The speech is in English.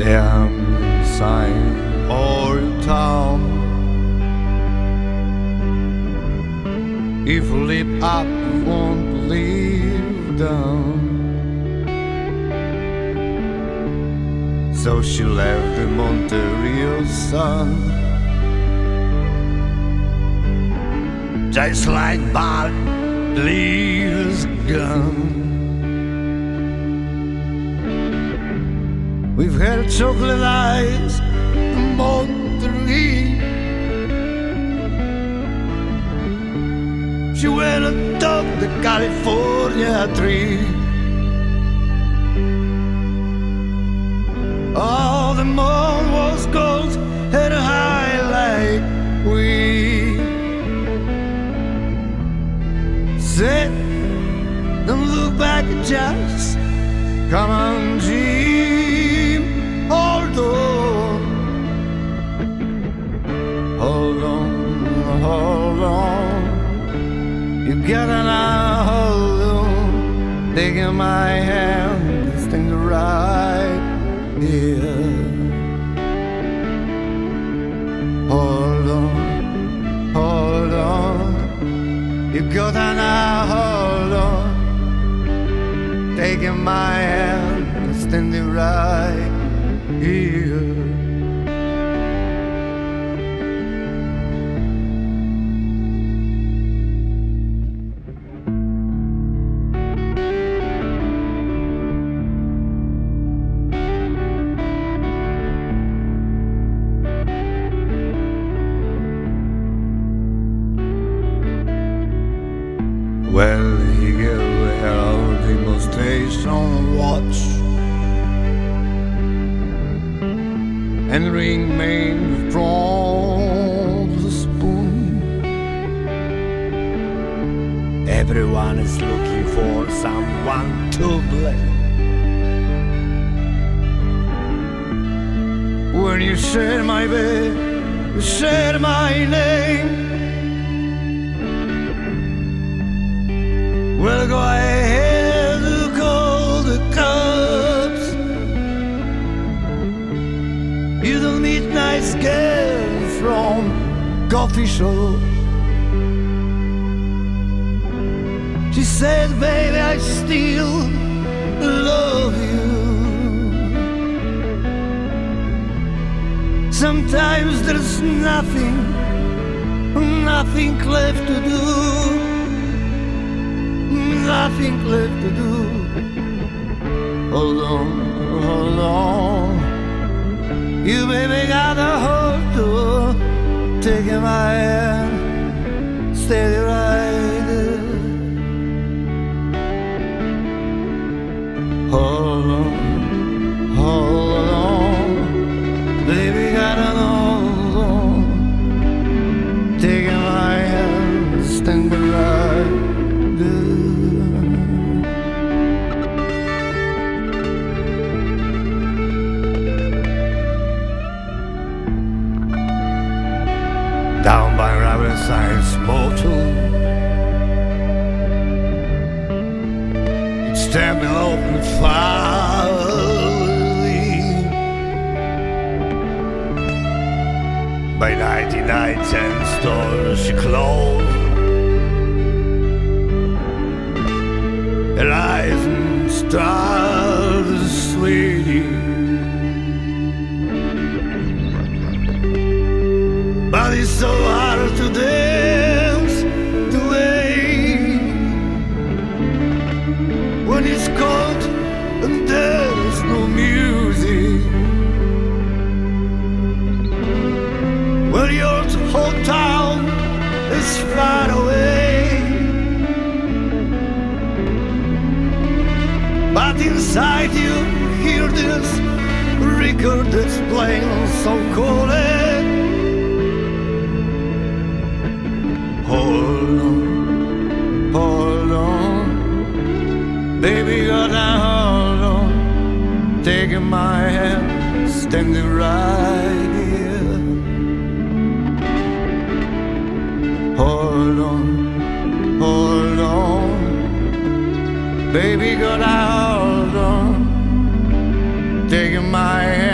damn sign or town. If you live up, you won't live down. So she left the Monterey sun, just like Bob leaves gun. We've had chocolate eyes from Monterey. She went on top the California tree. All the moon was cold and high like we said, don't look back, just come on, G. Hold on, you gotta now hold on. Taking my hand, this thing right here. Hold on, you gotta now hold on. Taking my hand, this thing right here. Well, he gave her a demonstration watch and ring made from the spoon. Everyone is looking for someone to blame. When you share my bed, you share my name. Well, go ahead and call the cops. You don't meet nice girls from coffee shops. She said, baby, I still love you. Sometimes there's nothing left to do. Nothing left to do. Hold on, you baby gotta hold on. Taking my hand, steady right there. Hold on, baby gotta hold on. Taking my hand, stand right there. Down by Ravenside's mortal, it's standing open finally. By 99 stores she closed. Her eyes and started sleeping. But it's so hard to dance the way when it's cold and there's no music. When your whole town is far away, but inside you hear this record that's playing so cold. Hold on, baby, gotta hold on. Taking my hand, standing right here. Hold on, baby, gotta hold on. Taking my hand.